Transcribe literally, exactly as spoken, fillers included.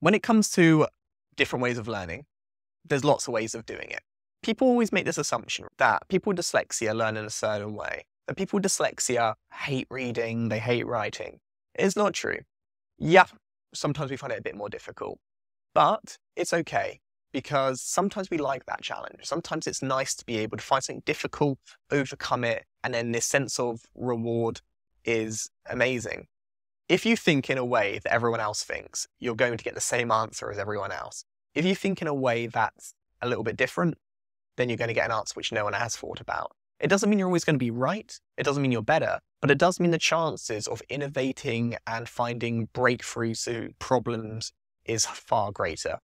When it comes to different ways of learning, there's lots of ways of doing it. People always make this assumption that people with dyslexia learn in a certain way, that people with dyslexia hate reading, they hate writing. It's not true. Yeah, sometimes we find it a bit more difficult, but it's okay because sometimes we like that challenge. Sometimes it's nice to be able to find something difficult, overcome it, and then this sense of reward is amazing. If you think in a way that everyone else thinks, you're going to get the same answer as everyone else. If you think in a way that's a little bit different, then you're going to get an answer which no one has thought about. It doesn't mean you're always going to be right. It doesn't mean you're better, but it does mean the chances of innovating and finding breakthroughs to problems is far greater.